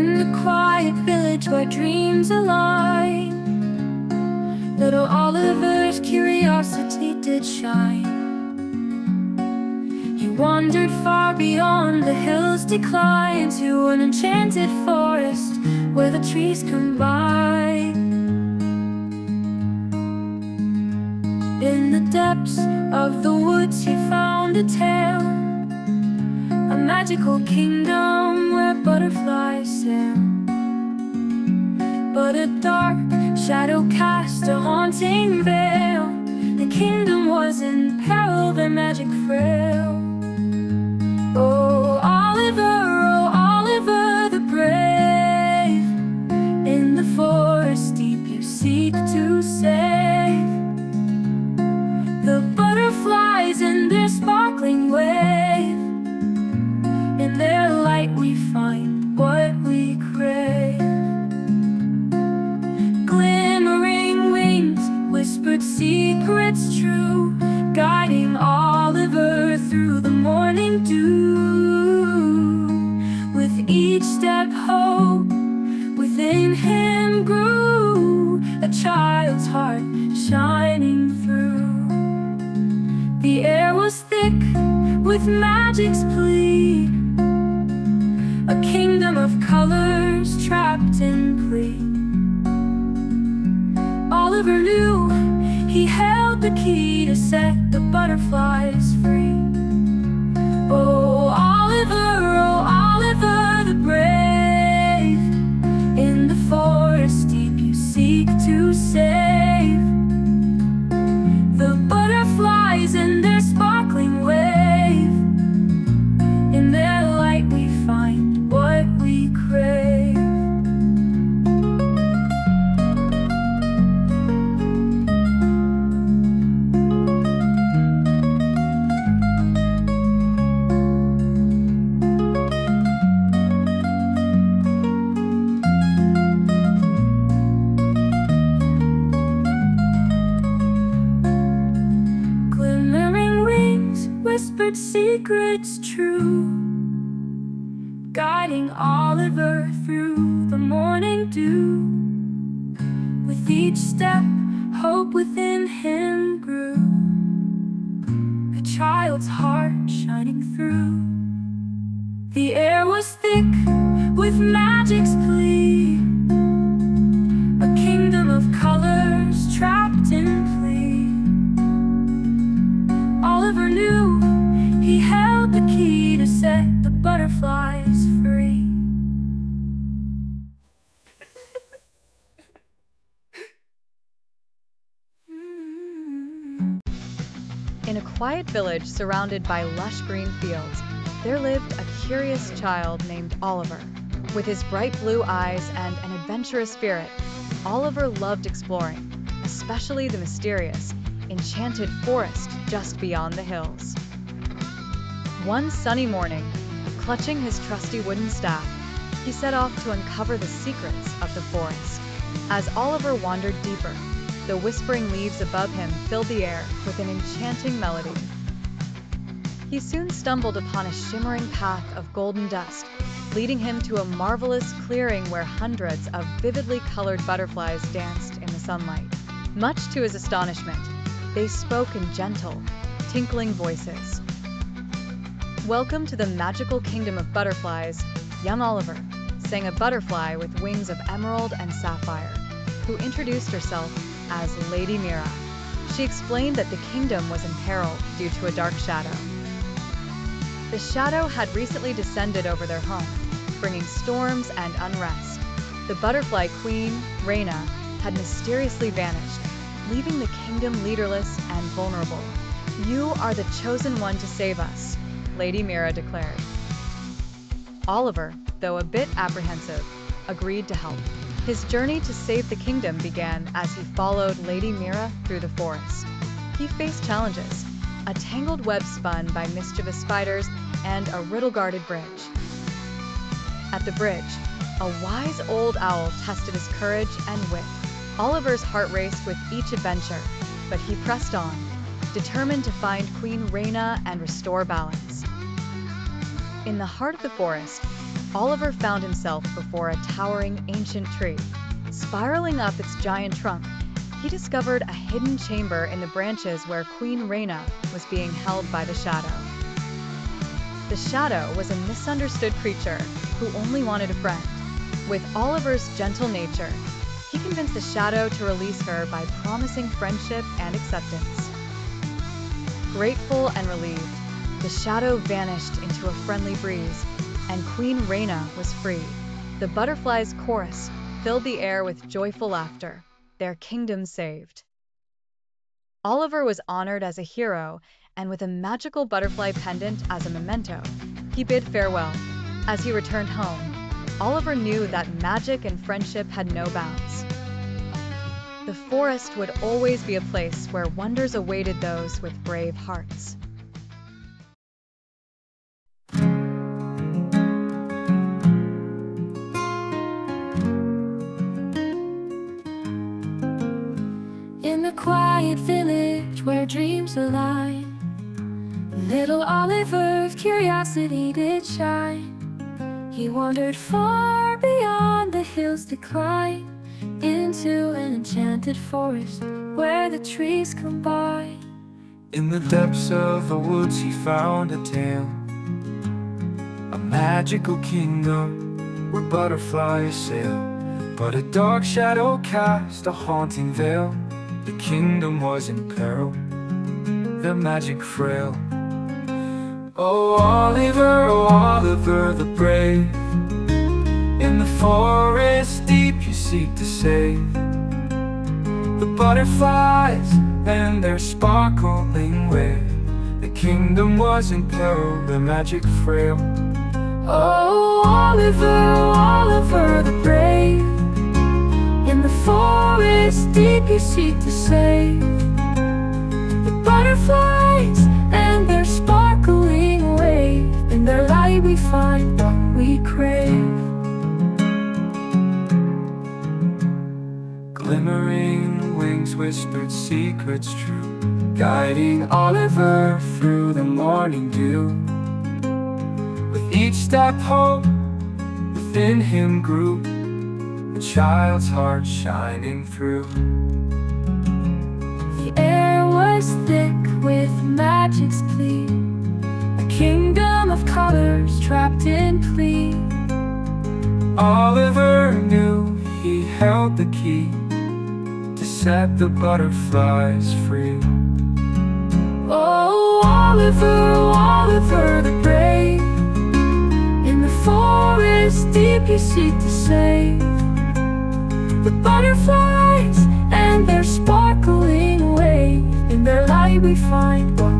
in the quiet village where dreams align, little Oliver's curiosity did shine. He wandered far beyond the hills' decline to an enchanted forest where the trees combine. In the depths of the woods he found a tale, a magical kingdom where butterflies sail. But a dark shadow cast a haunting veil. The kingdom was in peril, their magic frail. Oh Oliver the brave, in the forest deep you seek to save the butterflies in their sparkling way. In their light we find what we crave. Glimmering wings, whispered secrets true, guiding Oliver through the morning dew. With each step hope within him grew, a child's heart shining through. The air was thick with magic's plea, a kingdom of colors trapped in play. Oliver knew he held the key to set the butterflies free. Oh Oliver the brave, in the forest deep you seek to save the butterflies in their sparkling wave. In their light we find what we crave. Glimmering wings, whispered secrets true, guiding Oliver through the morning dew. With each step, hope within him grew, a child's heart shining through. The air was thick with magic's plea, a kingdom of colors trapped in play. Oliver knew he held the key to set the butterflies free. In a quiet village surrounded by lush green fields, there lived a curious child named Oliver. With his bright blue eyes and an adventurous spirit, Oliver loved exploring, especially the mysterious, enchanted forest just beyond the hills. One sunny morning, clutching his trusty wooden staff, he set off to uncover the secrets of the forest. As Oliver wandered deeper, the whispering leaves above him filled the air with an enchanting melody. He soon stumbled upon a shimmering path of golden dust, leading him to a marvelous clearing where hundreds of vividly colored butterflies danced in the sunlight. Much to his astonishment, they spoke in gentle, tinkling voices. "Welcome to the magical kingdom of butterflies, young Oliver," sang a butterfly with wings of emerald and sapphire, who introduced herself as Lady Mira. She explained that the kingdom was in peril due to a dark shadow. The shadow had recently descended over their home, bringing storms and unrest. The butterfly queen, Reina, had mysteriously vanished, leaving the kingdom leaderless and vulnerable. "You are the chosen one to save us," Lady Mira declared. Oliver, though a bit apprehensive, agreed to help. His journey to save the kingdom began as he followed Lady Mira through the forest. He faced challenges: a tangled web spun by mischievous spiders and a riddle-guarded bridge. At the bridge, a wise old owl tested his courage and wit. Oliver's heart raced with each adventure, but he pressed on, determined to find Queen Reina and restore balance. In the heart of the forest, Oliver found himself before a towering ancient tree. Spiraling up its giant trunk, he discovered a hidden chamber in the branches where Queen Reina was being held by the Shadow. The Shadow was a misunderstood creature who only wanted a friend. With Oliver's gentle nature, he convinced the Shadow to release her by promising friendship and acceptance. Grateful and relieved, the Shadow vanished into a friendly breeze, and Queen Reina was free. The butterfly's chorus filled the air with joyful laughter, their kingdom saved. Oliver was honored as a hero, and with a magical butterfly pendant as a memento, he bid farewell. As he returned home, Oliver knew that magic and friendship had no bounds. The forest would always be a place where wonders awaited those with brave hearts. In the quiet village where dreams align, little Oliver's curiosity did shine. He wandered far beyond the hills to climb into an enchanted forest where the trees combine. In the depths of the woods he found a tale, a magical kingdom where butterflies sail, but a dark shadow cast a haunting veil. The kingdom was in peril, the magic frail. Oh Oliver the brave, in the forest deep you seek to save the butterflies and their sparkling wave. The kingdom was in peril, the magic frail. Oh Oliver the brave, in the forest deep you seek to save the butterflies and their sparkling wave. In their light we find what we crave. Glimmering wings whispered secrets true, guiding Oliver through the morning dew. With each step hope within him grew, a child's heart shining through. The air was thick with magic's plea, a kingdom of colors trapped in plea. Oliver knew he held the key to set the butterflies free. Oh Oliver the brave, in the forest deep you seek to save the butterflies and their sparkling wave. In their light we find one.